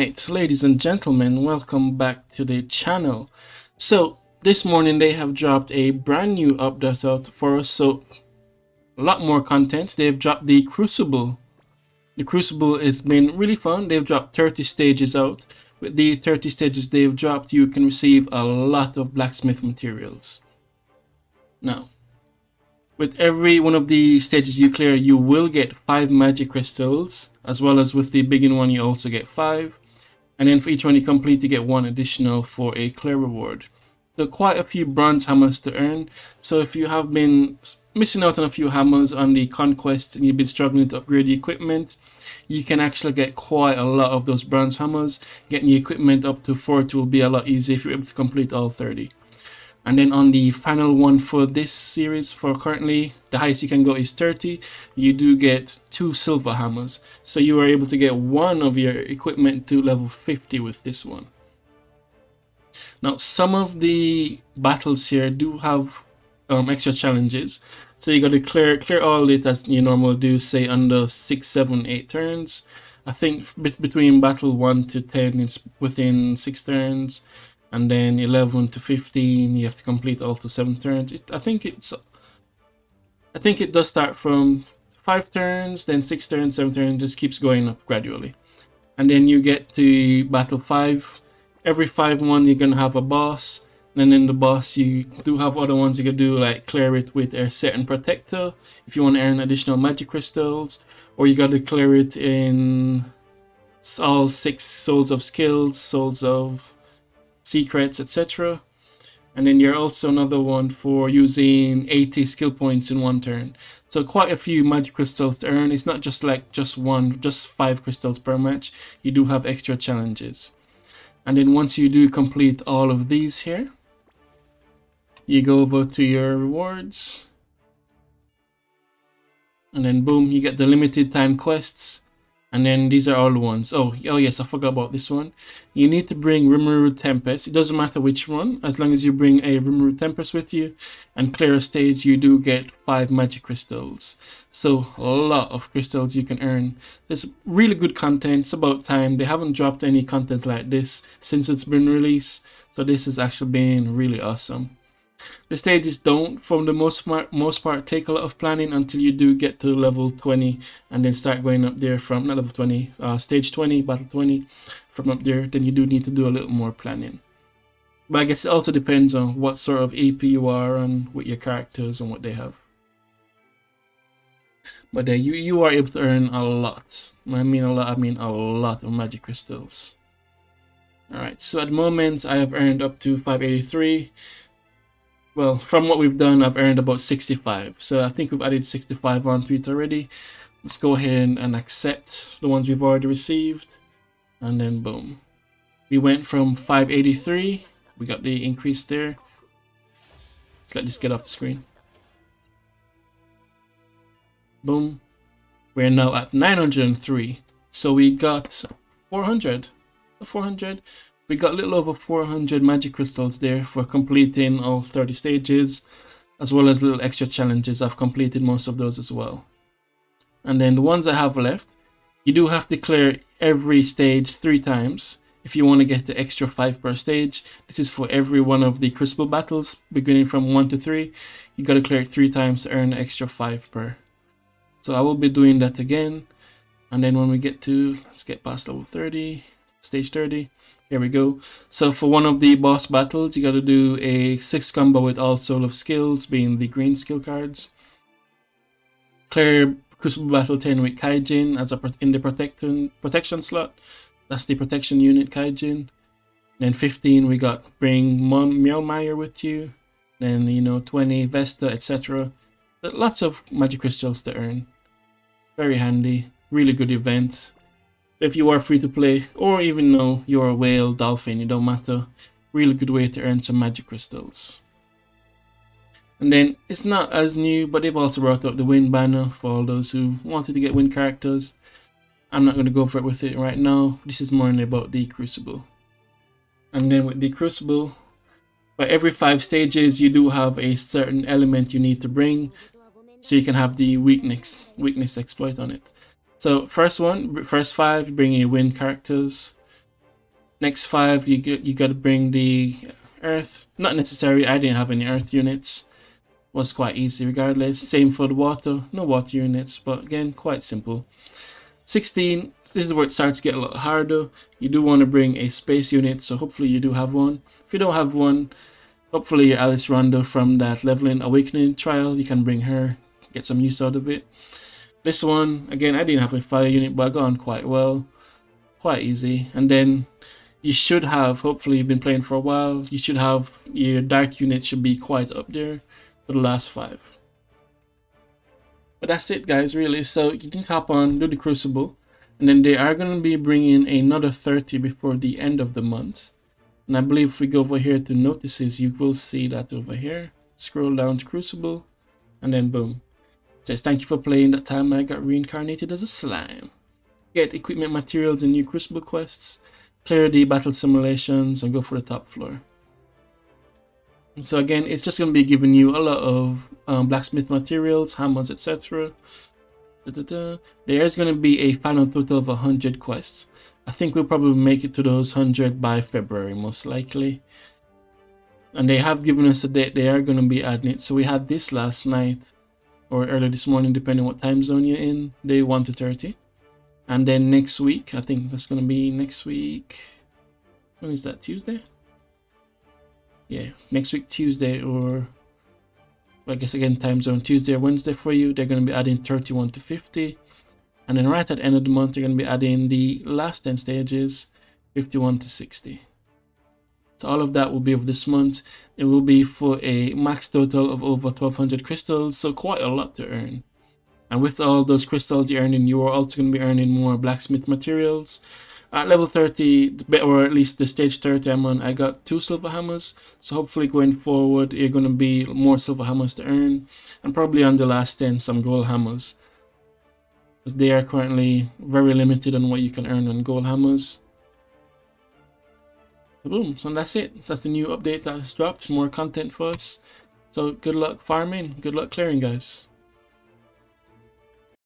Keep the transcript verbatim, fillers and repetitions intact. Alright, ladies and gentlemen, welcome back to the channel. So, this morning they have dropped a brand new update out for us, so a lot more content. They've dropped the Crucible. The Crucible has been really fun. They've dropped thirty stages out. With the thirty stages they've dropped, you can receive a lot of blacksmith materials. Now, with every one of the stages you clear, you will get five magic crystals, as well as with the beginning one you also get five, and then for each one you complete you get one additional for a clear reward. So quite a few bronze hammers to earn, so if you have been missing out on a few hammers on the conquest and you've been struggling to upgrade the equipment, you can actually get quite a lot of those bronze hammers. Getting the equipment up to forty will be a lot easier if you're able to complete all thirty. And then on the final one for this series, for currently, the highest you can go is thirty. You do get two silver hammers, so you are able to get one of your equipment to level fifty with this one. Now, some of the battles here do have um, extra challenges, so you got to clear clear all it as you normally do, say under six, seven, eight turns. I think between battle one to ten, it's within six turns. And then eleven to fifteen, you have to complete all to seven turns. It, I think it's, I think it does start from five turns, then six turns, seven turns, just keeps going up gradually. And then you get to battle five. Every five one, you're gonna have a boss. And then in the boss, you do have other ones you can do, like clear it with a certain protector if you want to earn additional magic crystals, or you got to clear it in all six souls of skills, souls of secrets, etc. And then you're also another one for using eighty skill points in one turn, so quite a few magic crystals to earn. It's not just like just one just five crystals per match. You do have extra challenges, and then once you do complete all of these here, you go over to your rewards, and then boom, you get the limited time quests. And then these are all the ones. Oh, oh yes, I forgot about this one. You need to bring Rimuru Tempest. It doesn't matter which one, as long as you bring a Rimuru Tempest with you and clear a stage, you do get five magic crystals. So a lot of crystals you can earn. There's really good content. It's about time. They haven't dropped any content like this since it's been released, so this has actually been really awesome. The stages don't, for the most part, most part, take a lot of planning until you do get to level twenty, and then start going up there from, not level twenty, uh, stage twenty, battle twenty, from up there, then you do need to do a little more planning. But I guess it also depends on what sort of A P you are and with your characters and what they have. But uh, you, you are able to earn a lot. When I mean a lot, I mean a lot of magic crystals. Alright, so at the moment I have earned up to five eighty-three. Well, from what we've done, I've earned about sixty-five, so I think we've added sixty-five onto it already. Let's go ahead and accept the ones we've already received, and then boom. We went from five eighty-three, we got the increase there. Let's let this get off the screen. Boom. We're now at nine hundred and three, so we got four hundred. We got a little over four hundred magic crystals there for completing all thirty stages, as well as little extra challenges. I've completed most of those as well. And then the ones I have left, you do have to clear every stage three times if you want to get the extra five per stage. This is for every one of the Crucible battles, beginning from one to three. You got to clear it three times to earn an extra five per. So I will be doing that again. And then when we get to, let's get past level thirty, stage thirty. Here we go. So for one of the boss battles, you got to do a six combo with all soul of skills, being the green skill cards. Clear Crucible Battle ten with Kaijin as a in the protection protection slot. That's the protection unit Kaijin. Then fifteen, we got bring Mielmeier with you. Then you know twenty Vesta, et cetera. Lots of magic crystals to earn. Very handy. Really good events. If you are free to play, or even though you're a whale, dolphin, it don't matter. Really good way to earn some magic crystals. And then, it's not as new, but they've also brought up the wind banner for all those who wanted to get wind characters. I'm not going to go for it with it right now. This is more about the Crucible. And then with the Crucible, for every five stages, you do have a certain element you need to bring, so you can have the weakness, weakness exploit on it. So first one, first five, bring your wind characters. Next five, you get, you got to bring the earth. Not necessary. I didn't have any earth units. Was quite easy regardless. Same for the water. No water units, but again, quite simple. sixteen. This is where it starts to get a lot harder. You do want to bring a space unit, so hopefully you do have one. If you don't have one, hopefully your Alice Rondo from that leveling awakening trial, you can bring her, get some use out of it. This one, again, I didn't have a fire unit, but I got on quite well. Quite easy. And then you should have, hopefully you've been playing for a while, you should have, your dark unit should be quite up there for the last five. But that's it, guys, really. So you can hop on, do the Crucible, and then they are going to be bringing another thirty before the end of the month. And I believe if we go over here to notices, you will see that over here. Scroll down to Crucible, and then boom. It says, thank you for playing That Time I Got Reincarnated as a Slime. Get equipment, materials, and new Crucible quests. Clear the battle simulations and go for the top floor. And so again, it's just going to be giving you a lot of um, blacksmith materials, hammers, et cetera. There is going to be a final total of one hundred quests. I think we'll probably make it to those one hundred by February, most likely. And they have given us a date. They are going to be adding it. So we had this last night or early this morning, depending what time zone you're in, day one to thirty. And then next week, I think that's going to be next week, when is that, Tuesday? Yeah, next week, Tuesday, or well, I guess again, time zone, Tuesday or Wednesday for you, they're going to be adding thirty-one to fifty. And then right at the end of the month, they're going to be adding the last ten stages, fifty-one to sixty. So all of that will be of this month. It will be for a max total of over twelve hundred crystals, so quite a lot to earn. And with all those crystals you're earning, you are also going to be earning more blacksmith materials. At level thirty, or at least the stage thirty I'm on, I got two silver hammers. So hopefully going forward, you're going to be more silver hammers to earn. And probably on the last ten, some gold hammers. Because they are currently very limited on what you can earn on gold hammers. So boom, so that's it. That's the new update that has dropped. More content for us. So good luck farming. Good luck clearing, guys.